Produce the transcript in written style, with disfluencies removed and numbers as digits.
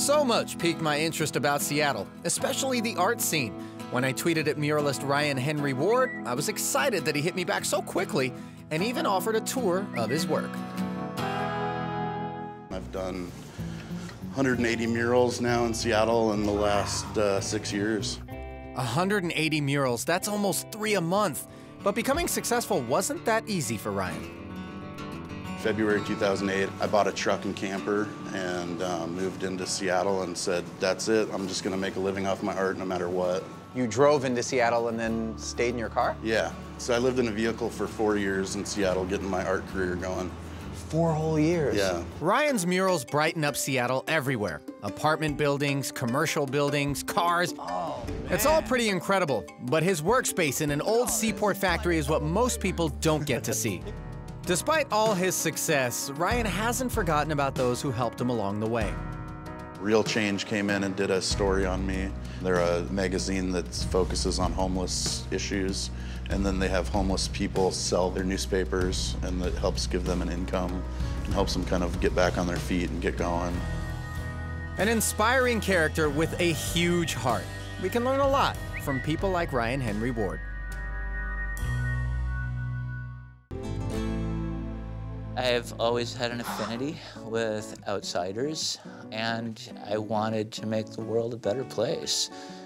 So much piqued my interest about Seattle, especially the art scene. When I tweeted at muralist Ryan Henry Ward, I was excited that he hit me back so quickly and even offered a tour of his work. I've done 180 murals now in Seattle in the last 6 years. 180 murals, that's almost 3 a month. But becoming successful wasn't that easy for Ryan. February 2008, I bought a truck and camper and moved into Seattle and said, that's it, I'm just gonna make a living off my art no matter what. You drove into Seattle and then stayed in your car? Yeah, so I lived in a vehicle for 4 years in Seattle getting my art career going. 4 whole years? Yeah. Ryan's murals brighten up Seattle everywhere. Apartment buildings, commercial buildings, cars. Oh, man. It's all pretty incredible, but his workspace in an old Seaport factory is what most people don't get to see. Despite all his success, Ryan hasn't forgotten about those who helped him along the way. Real Change came in and did a story on me. They're a magazine that focuses on homeless issues, and then they have homeless people sell their newspapers, and that helps give them an income and helps them kind of get back on their feet and get going. An inspiring character with a huge heart. We can learn a lot from people like Ryan Henry Ward. I've always had an affinity with outsiders, and I wanted to make the world a better place.